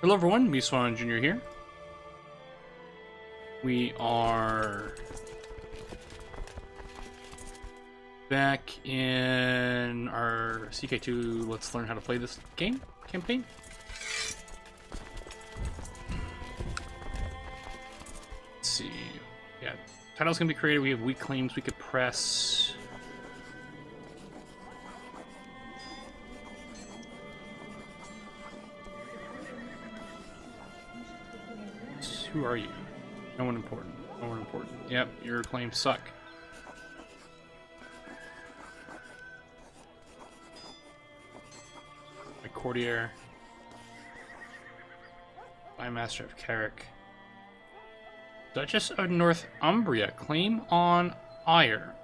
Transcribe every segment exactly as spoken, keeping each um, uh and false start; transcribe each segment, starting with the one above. Hello everyone, Meswannjr Junior here. We are back in our C K two Let's Learn How to Play This Game campaign. Let's see. Yeah, title's gonna be created. We have weak claims we could press. Who are you? No one important. No one important. Yep, your claims suck. My courtier. My master of Carrick. Duchess of Northumbria. Claim on ire.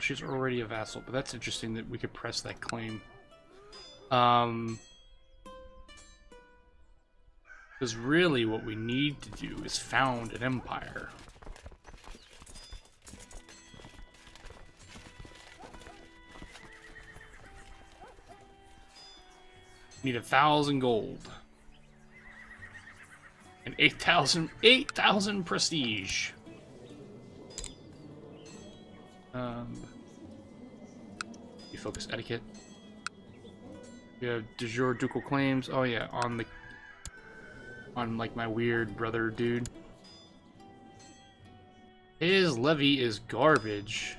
She's already a vassal, but that's interesting that we could press that claim. Um, because really what we need to do is found an empire. Need a thousand gold. And eight thousand, eight thousand prestige. Um... You focus etiquette. We have de jure ducal claims. Oh yeah, on the on like my weird brother dude. His levy is garbage.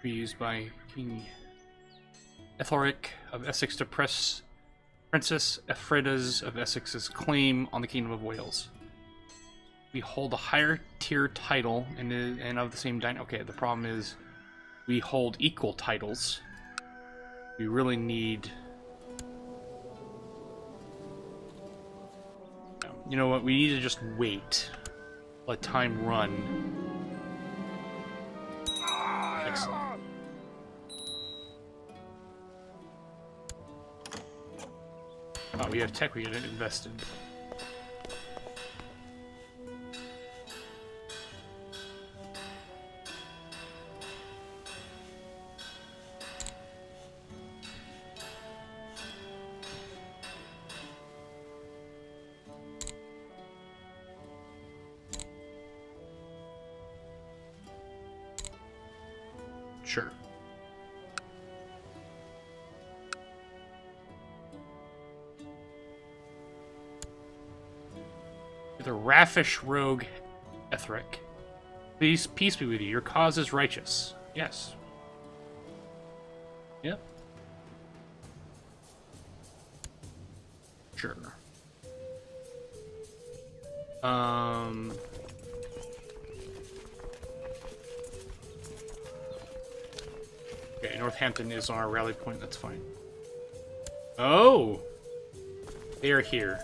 Be used by King Ethelric of Essex to press Princess Ephraida's of Essex's claim on the Kingdom of Wales. We hold a higher tier title and and of the same dyn- Okay, the problem is we hold equal titles. We really need. You know what? We need to just wait. Let time run. Excellent. Oh, we have tech we didn't invest in. Sure. The raffish rogue Ethelric. Please, peace be with you. Your cause is righteous. Yes. Yep. Sure. Um. Okay, Northampton is on our rally point. That's fine. Oh! They are here.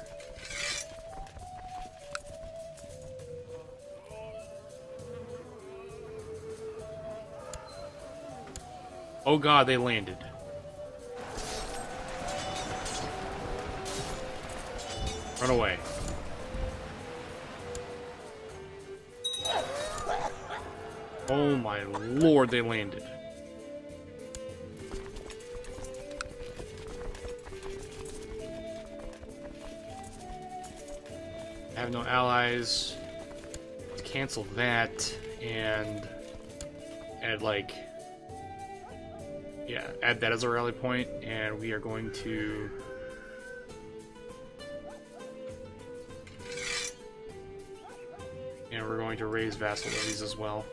Oh god, they landed. Run away. Oh my lord, they landed. I have no allies. Let's cancel that and add like... Yeah, add that as a rally point, and we are going to... And we're going to raise vassal levies as well.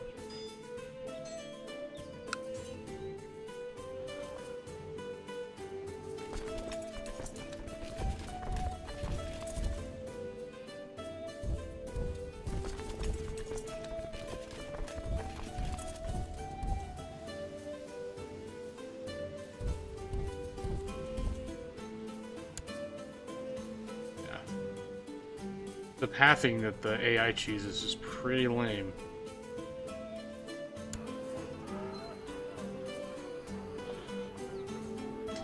the pathing that the A I chooses is pretty lame.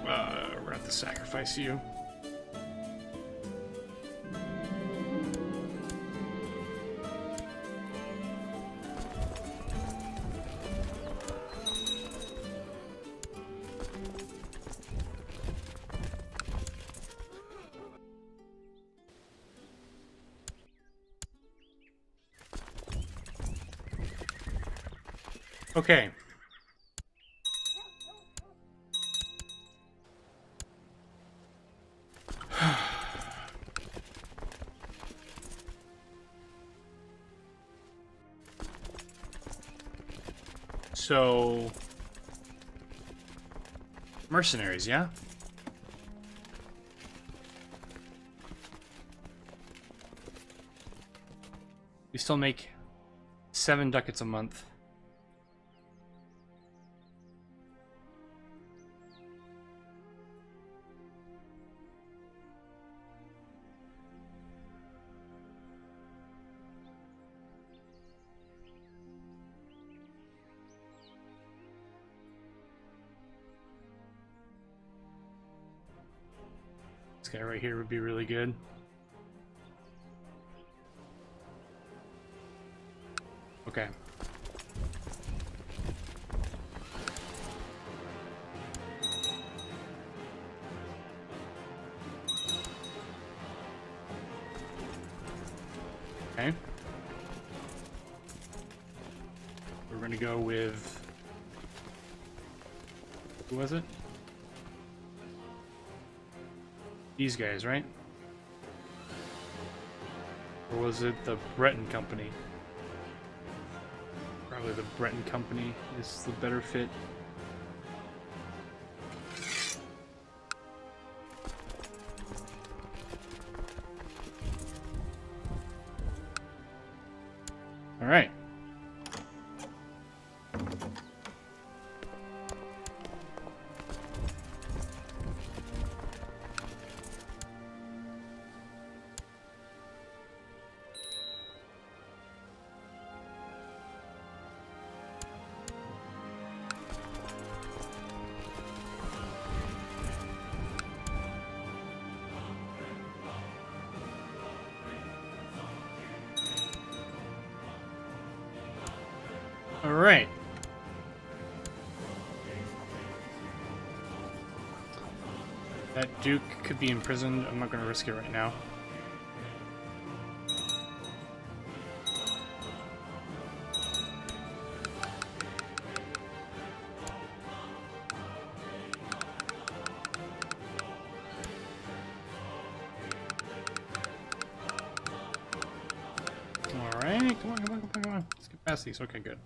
Uh, we're gonna have to sacrifice you. Okay. So, mercenaries, yeah? We still make seven ducats a month. Right here would be really good. Okay. Okay. We're going to go with... Who was it? These guys, right? Or was it the Breton Company? Probably the Breton Company is the better fit. Alright. Alright. That Duke could be imprisoned. I'm not going to risk it right now. Alright, come on, come on, come on, come on. Let's get past these. Okay, good.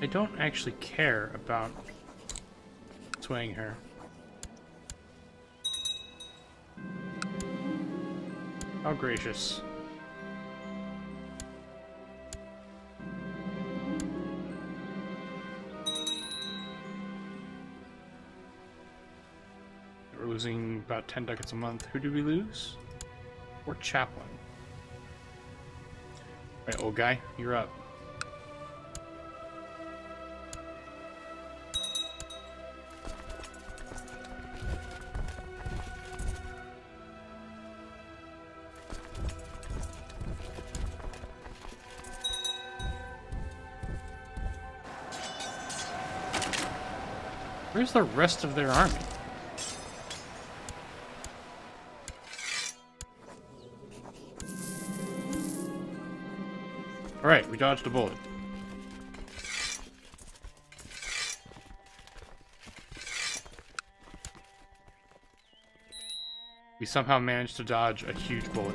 I don't actually care about swaying her. How gracious. We're losing about ten ducats a month. Who do we lose? Or Chaplain. Alright, old guy, you're up. Where's the rest of their army? Alright, we dodged a bullet. We somehow managed to dodge a huge bullet.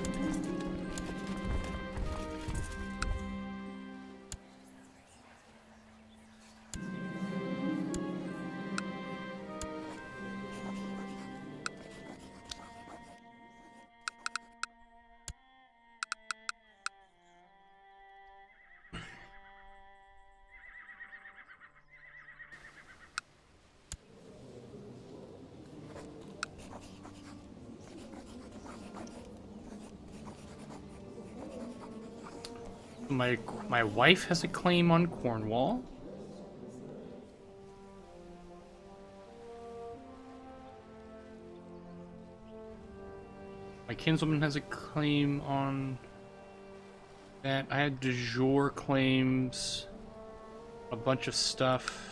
my my wife has a claim on Cornwall. My kinswoman has a claim on that. I had du jour claims, a bunch of stuff.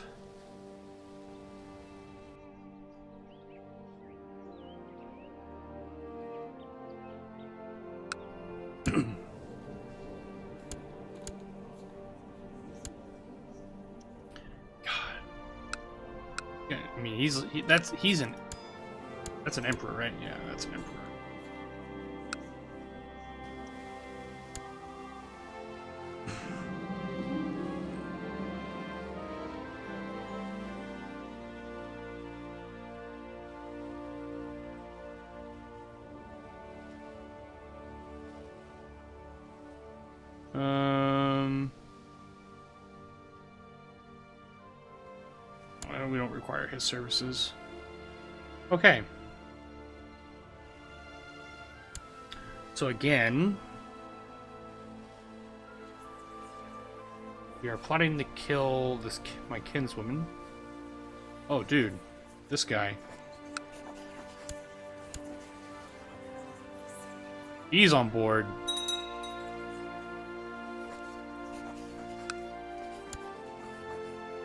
He's he, that's he's an that's an emperor, right? Yeah, that's an emperor. His services. Okay. So again, we are plotting to kill this my kinswoman. Oh, dude, this guy. He's on board.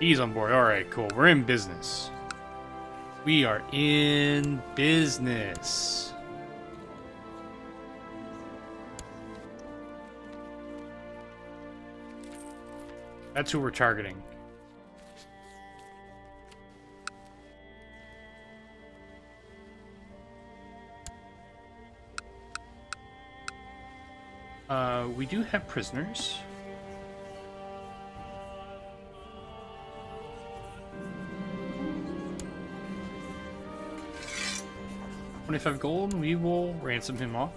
He's on board. All right, cool. We're in business. We are in business. That's who we're targeting. Uh, we do have prisoners. twenty-five gold, we will ransom him off.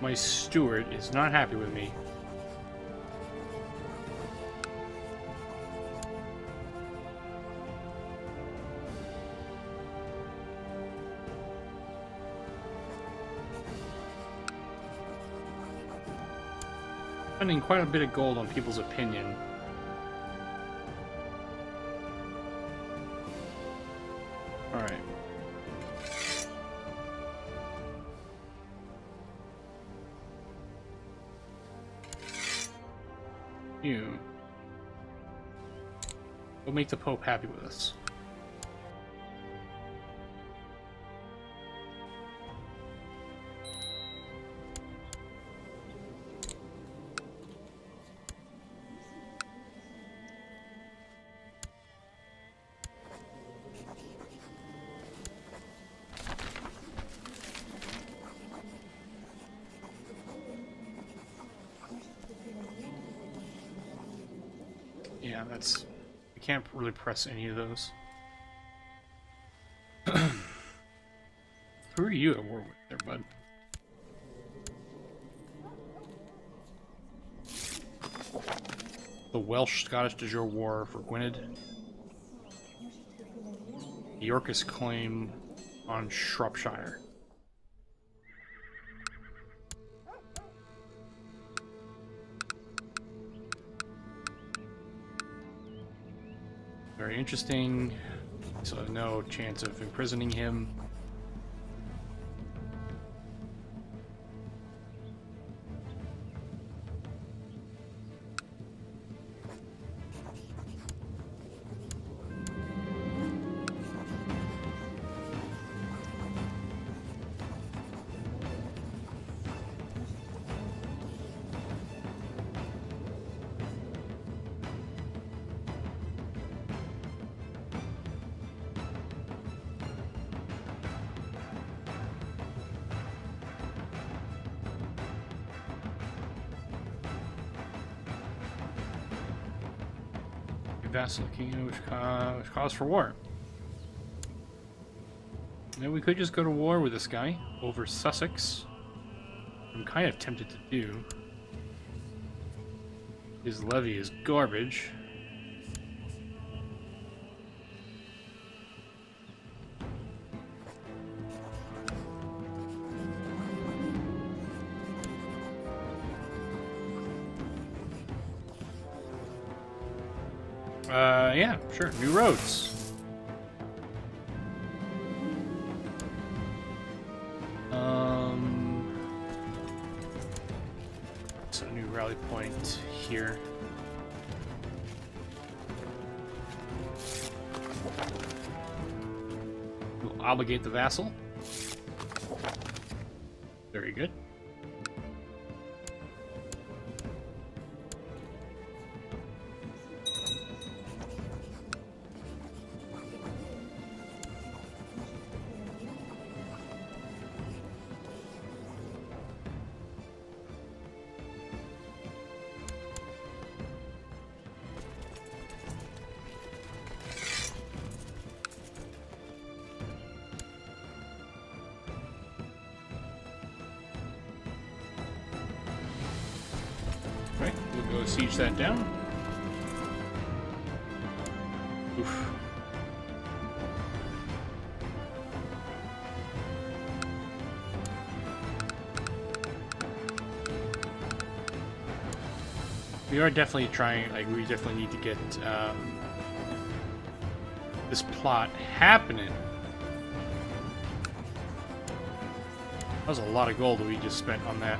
My steward is not happy with me. Spending quite a bit of gold on people's opinion. Make the Pope happy with us. Yeah, that's... Can't really press any of those. Who are you at war with there, bud? The Welsh-Scottish du jour war for Gwynedd. The Yorkist claim on Shropshire. Very interesting, so no chance of imprisoning him. that's looking, you know, which, uh, which calls for war. Now we could just go to war with this guy over Sussex. I'm kind of tempted to do. His levy is garbage. Uh, yeah, sure. New roads. Um, so a new rally point here. We'll obligate the vassal. Very good. Siege that down. Oof. We are definitely trying, like, we definitely need to get um, this plot happening. That was a lot of gold that we just spent on that.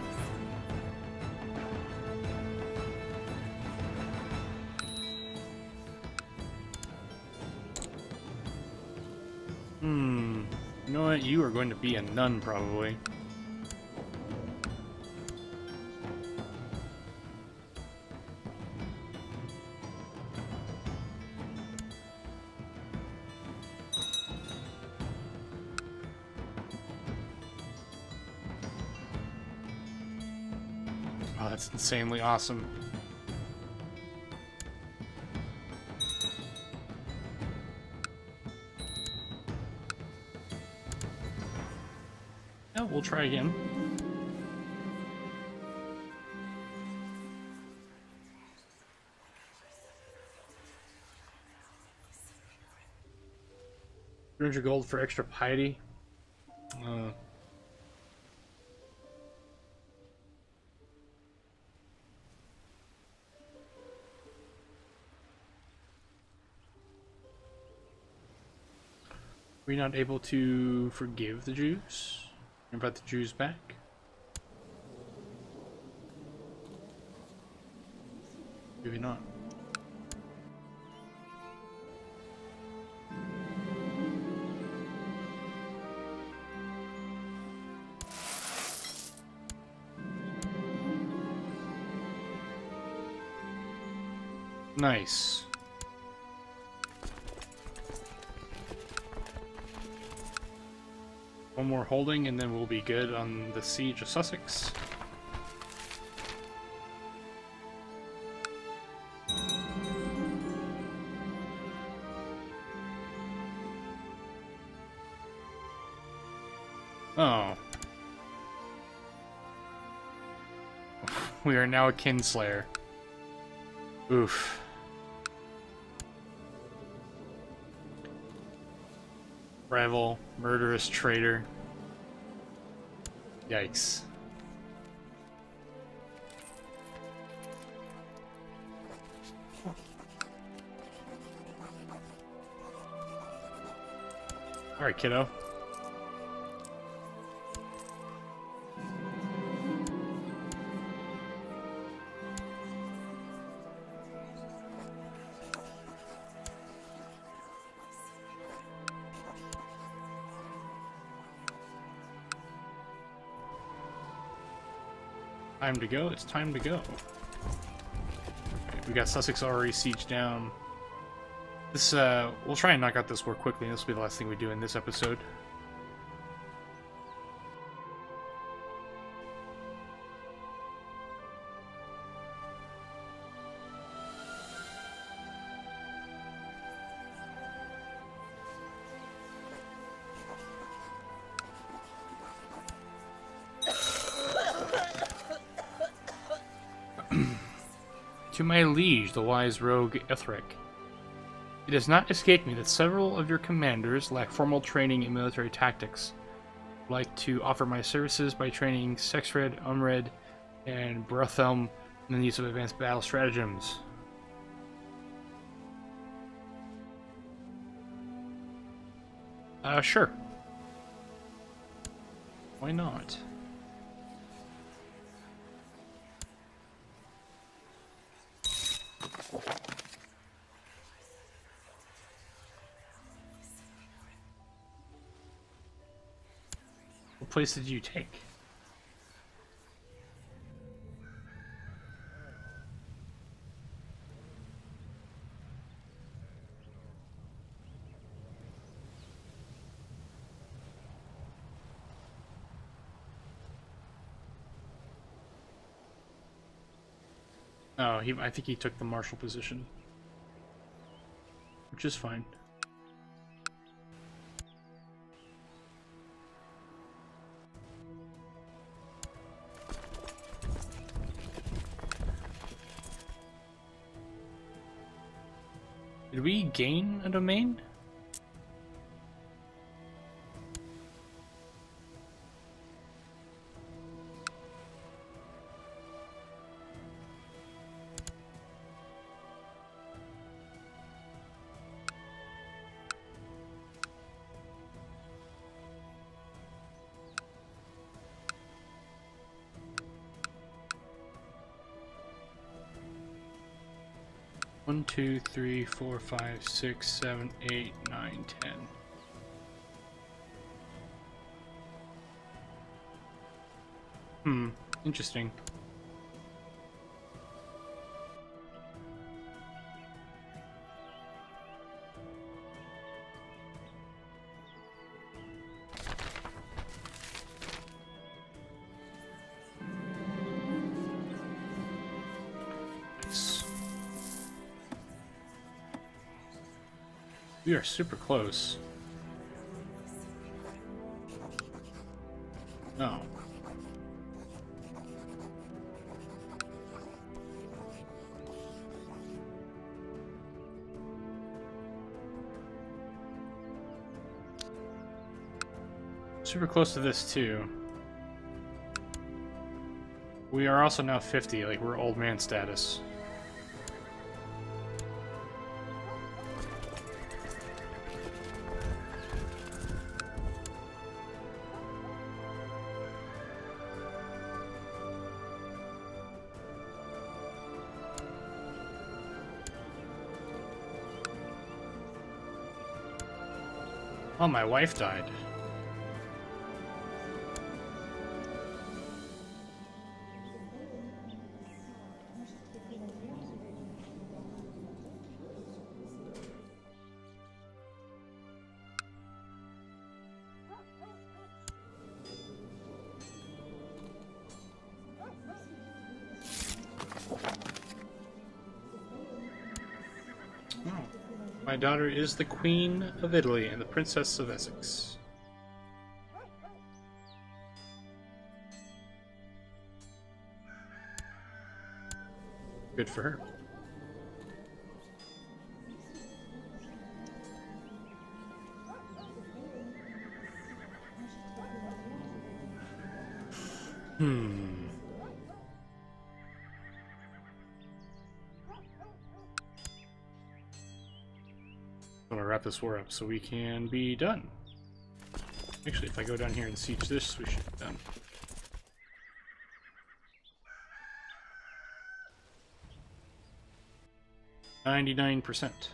You are going to be a nun, probably. Oh, that's insanely awesome. We'll try again. three hundred gold for extra piety. Uh, we're not able to forgive the Jews. Invite the Jews back. Maybe not. Nice. One more holding, and then we'll be good on the siege of Sussex. Oh. We are now a kinslayer. Oof. Rival, murderous traitor. Yikes. All right, kiddo. Time to go. It's time to go. Okay, we got Sussex already sieged down. This, uh, we'll try and knock out this war quickly, and this will be the last thing we do in this episode. To my liege, the wise rogue Ethelric. It has not escaped me that several of your commanders lack formal training in military tactics. I would like to offer my services by training Sexred, Umred, and Brothelm in the use of advanced battle stratagems. Uh, sure. Why not? What place did you take? Oh, he, I think he took the marshal position, which is fine. Did we gain a domain? Two, three, four, five, six, seven, eight, nine, ten. Hmm, interesting. We are super close. No. Super close to this too. We are also now fifty, like we're old man status. Oh, my wife died. My daughter is the Queen of Italy and the Princess of Essex. Good for her. Hmm. This war up so we can be done. Actually, if I go down here and siege this, we should be done. ninety-nine percent.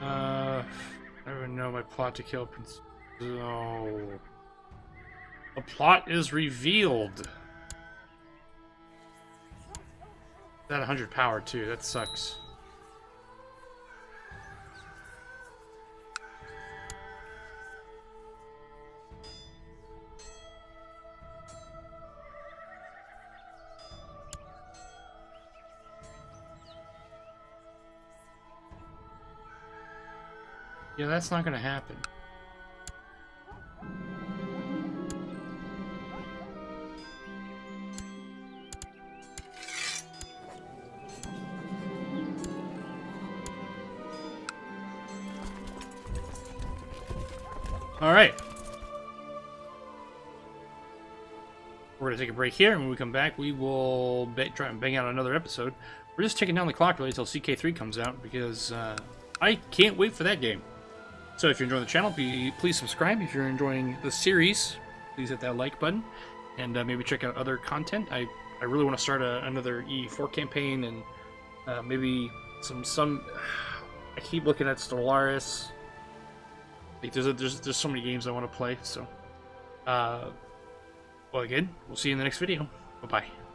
Uh, I don't know my plot to kill Prince. No. The plot is revealed. That one hundred power too, that sucks. Yeah, that's not gonna happen. Alright. We're going to take a break here, and when we come back, we will ba try and bang out another episode. We're just taking down the clock really until C K three comes out, because uh, I can't wait for that game. So if you're enjoying the channel, be, please subscribe. If you're enjoying the series, please hit that like button, and uh, maybe check out other content. I, I really want to start a, another E four campaign, and uh, maybe some... some. I keep looking at Stellaris. Like, there's, a, there's, there's so many games I want to play, so... Uh, well, again, we'll see you in the next video. Bye-bye.